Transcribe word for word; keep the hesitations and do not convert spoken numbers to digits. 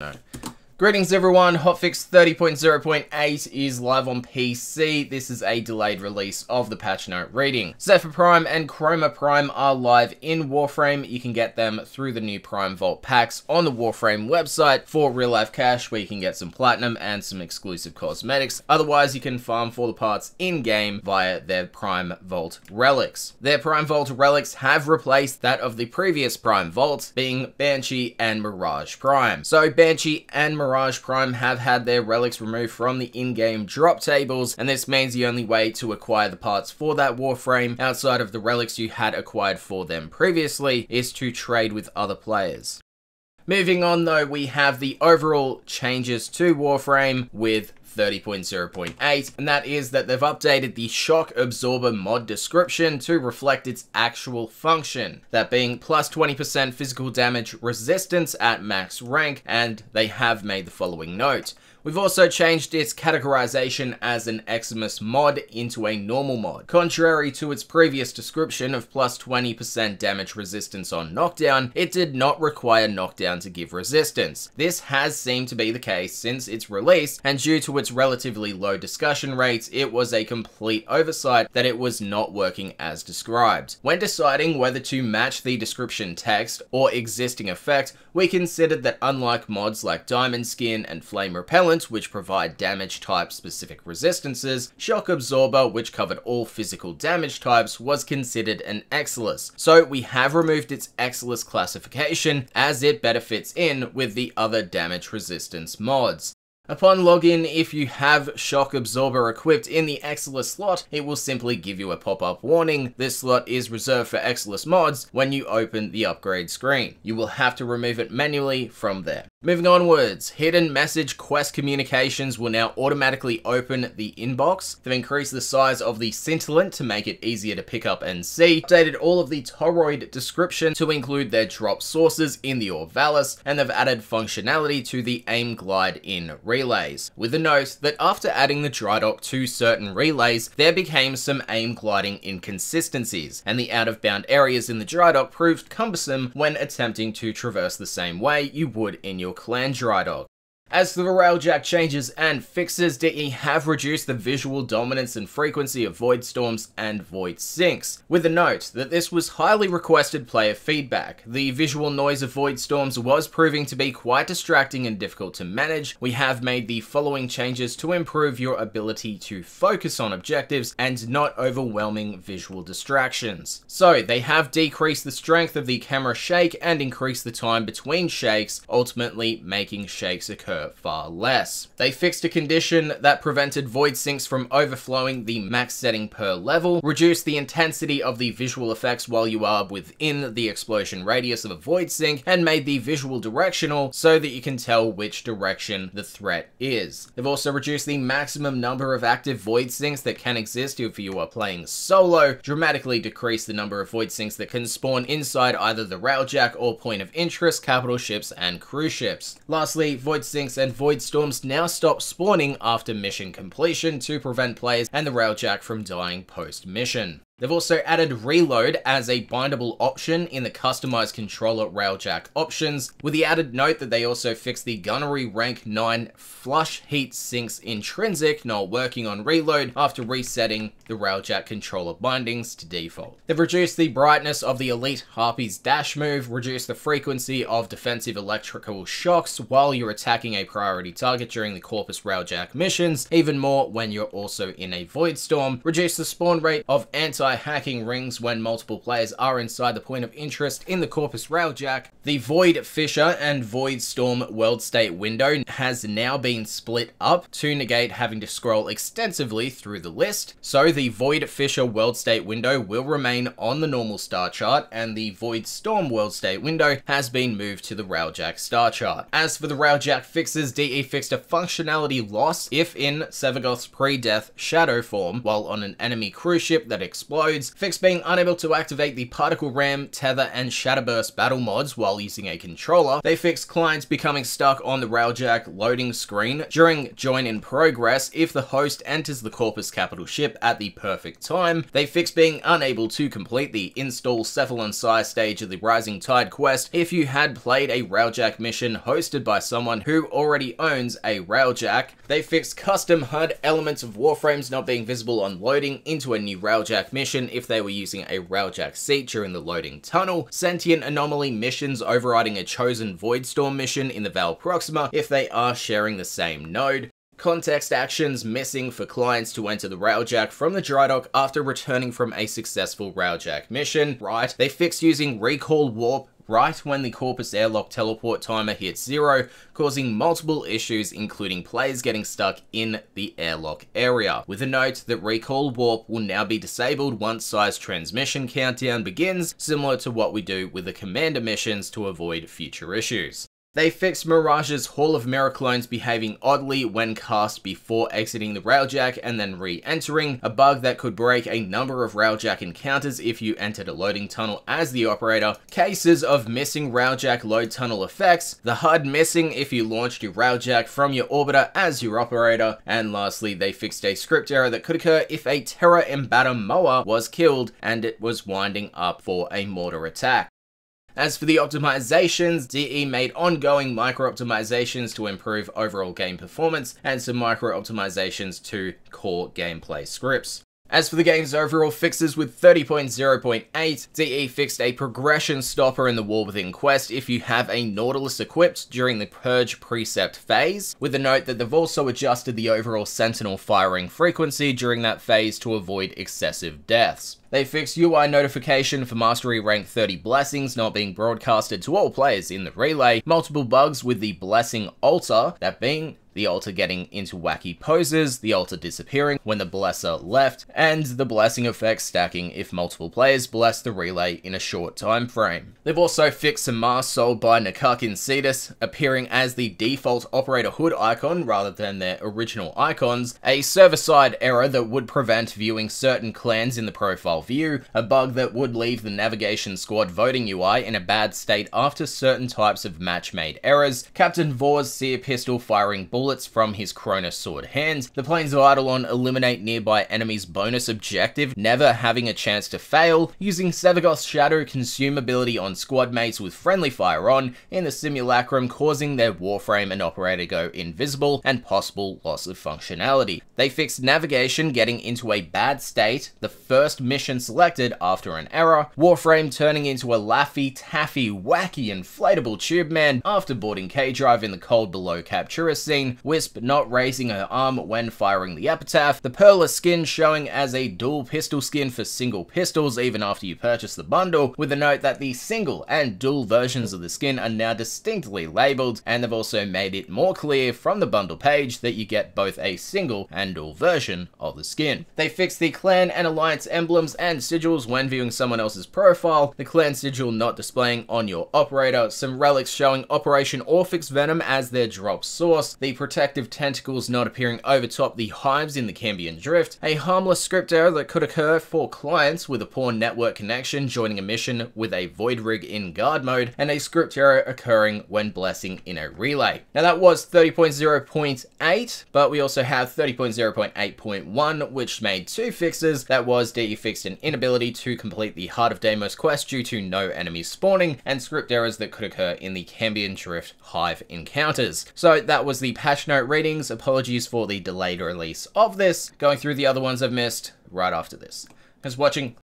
No. Greetings everyone, Hotfix thirty point zero point eight is live on P C. This is a delayed release of the patch note reading. Zephyr Prime and Chroma Prime are live in Warframe. You can get them through the new Prime Vault packs on the Warframe website for real life cash, where you can get some platinum and some exclusive cosmetics. Otherwise, you can farm for the parts in game via their Prime Vault relics. Their Prime Vault relics have replaced that of the previous Prime Vault, being Banshee and Mirage Prime. So Banshee and Mirage Mirage Prime have had their relics removed from the in-game drop tables, and this means the only way to acquire the parts for that Warframe outside of the relics you had acquired for them previously is to trade with other players. Moving on though, we have the overall changes to Warframe with thirty point zero point eight, and that is that they've updated the Shock Absorber mod description to reflect its actual function, that being plus twenty percent physical damage resistance at max rank, and they have made the following note. We've also changed its categorization as an Eximus mod into a normal mod, contrary to its previous description of plus twenty percent damage resistance on knockdown. It did not require knockdown to give resistance. This has seemed to be the case since its release, and due to its relatively low discussion rates, it was a complete oversight that it was not working as described. When deciding whether to match the description text or existing effect, we considered that unlike mods like Diamond Skin and Flame Repellent, which provide damage type specific resistances, Shock Absorber, which covered all physical damage types, was considered an Exilus. So we have removed its Exilus classification as it better fits in with the other damage resistance mods. Upon login, if you have Shock Absorber equipped in the Exilus slot, it will simply give you a pop-up warning. This slot is reserved for Exilus mods when you open the upgrade screen. You will have to remove it manually from there. Moving onwards, Hidden Message Quest communications will now automatically open the Inbox. They've increased the size of the scintillant to make it easier to pick up and see, updated all of the Toroid description to include their drop sources in the Orvalis, and they've added functionality to the Aim Glide in Relays. Relays, with a note that after adding the dry dock to certain relays, there became some aim gliding inconsistencies, and the out-of-bound areas in the dry dock proved cumbersome when attempting to traverse the same way you would in your clan dry dock. As for the Railjack changes and fixes, D E have reduced the visual dominance and frequency of Void Storms and Void Sinks, with a note that this was highly requested player feedback. The visual noise of Void Storms was proving to be quite distracting and difficult to manage. We have made the following changes to improve your ability to focus on objectives and not overwhelming visual distractions. So they have decreased the strength of the camera shake and increased the time between shakes, ultimately making shakes occur far less. They fixed a condition that prevented Void Sinks from overflowing the max setting per level, reduced the intensity of the visual effects while you are within the explosion radius of a Void Sink, and made the visual directional so that you can tell which direction the threat is. They've also reduced the maximum number of active Void Sinks that can exist if you are playing solo, dramatically decreased the number of Void Sinks that can spawn inside either the Railjack or Point of Interest, capital ships and cruise ships. Lastly, Void Sinks and Void Storms now stop spawning after mission completion to prevent players and the Railjack from dying post-mission. They've also added Reload as a bindable option in the customized controller Railjack options, with the added note that they also fixed the Gunnery Rank nine Flush Heat Sinks Intrinsic not working on Reload after resetting the Railjack controller bindings to default. They've reduced the brightness of the Elite Harpy's dash move, reduced the frequency of defensive electrical shocks while you're attacking a priority target during the Corpus Railjack missions, even more when you're also in a Void Storm, reduced the spawn rate of anti hacking rings when multiple players are inside the Point of Interest in the Corpus Railjack. The Void Fissure and Void Storm World State window has now been split up to negate having to scroll extensively through the list, so the Void Fissure World State window will remain on the normal star chart, and the Void Storm World State window has been moved to the Railjack star chart. As for the Railjack fixes, D E fixed a functionality loss if in Sevagoth's pre-death shadow form while on an enemy cruise ship that explodes explodes, Fix being unable to activate the Particle Ram, Tether, and Shatterburst battle mods while using a controller. They fixed clients becoming stuck on the Railjack loading screen during join in progress if the host enters the Corpus capital ship at the perfect time. They fixed being unable to complete the install Cephalon Psi stage of the Rising Tide quest if you had played a Railjack mission hosted by someone who already owns a Railjack. They fixed custom H U D elements of Warframes not being visible on loading into a new Railjack mission if they were using a Railjack seat during the loading tunnel. Sentient anomaly missions overriding a chosen Void Storm mission in the Val Proxima if they are sharing the same node. Context actions missing for clients to enter the Railjack from the dry dock after returning from a successful Railjack mission. Right, they fixed using Recall Warp right when the Corpus airlock teleport timer hits zero, causing multiple issues including players getting stuck in the airlock area, with a note that Recall Warp will now be disabled once size transmission countdown begins, similar to what we do with the commander missions to avoid future issues. They fixed Mirage's Hall of Mirror clones behaving oddly when cast before exiting the Railjack and then re-entering, a bug that could break a number of Railjack encounters if you entered a loading tunnel as the operator, cases of missing Railjack load tunnel effects, the H U D missing if you launched your Railjack from your orbiter as your operator, and lastly they fixed a script error that could occur if a Terra Embatter Moa was killed and it was winding up for a mortar attack. As for the optimizations, D E made ongoing micro-optimizations to improve overall game performance and some micro-optimizations to core gameplay scripts. As for the game's overall fixes with thirty point zero point eight, D E fixed a progression stopper in the War Within quest if you have a Nautilus equipped during the Purge Precept phase, with a note that they've also adjusted the overall Sentinel firing frequency during that phase to avoid excessive deaths. They fixed U I notification for Mastery Rank thirty blessings not being broadcasted to all players in the relay, multiple bugs with the blessing altar, that being the altar getting into wacky poses, the altar disappearing when the blesser left, and the blessing effect stacking if multiple players bless the relay in a short time frame. They've also fixed some masks sold by Nakakin Cetus appearing as the default operator H U D icon rather than their original icons, a server-side error that would prevent viewing certain clans in the profile view, a bug that would leave the navigation squad voting U I in a bad state after certain types of match-made errors, Captain Vor's Seer Pistol firing bullets from his Chrono Sword hand, the Plains of Eidolon eliminate nearby enemies bonus objective never having a chance to fail, using Sevagoth's Shadow consumability on squad mates with friendly fire on in the simulacrum causing their Warframe and operator go invisible and possible loss of functionality. They fixed navigation getting into a bad state the first mission selected after an error, Warframe turning into a laffy, taffy, wacky, inflatable tube man after boarding K-Drive in the cold below Captura scene, Wisp not raising her arm when firing the epitaph, the Perla skin showing as a dual pistol skin for single pistols even after you purchase the bundle, with a note that the single and dual versions of the skin are now distinctly labelled, and they've also made it more clear from the bundle page that you get both a single and dual version of the skin. They fixed the clan and alliance emblems and sigils when viewing someone else's profile, the clan sigil not displaying on your operator, some relics showing Operation Orphix Venom as their drop source, the protective tentacles not appearing over top the hives in the Cambian Drift, a harmless script error that could occur for clients with a poor network connection joining a mission with a void rig in guard mode, and a script error occurring when blessing in a relay. Now that was thirty point zero point eight, but we also have thirty point zero point eight point one, which made two fixes. That was D E fixed an inability to complete the Heart of Deimos quest due to no enemies spawning, and script errors that could occur in the Cambian Drift hive encounters. So that was the patch note readings. Apologies for the delayed release of this. Going through the other ones I've missed right after this. Thanks for watching.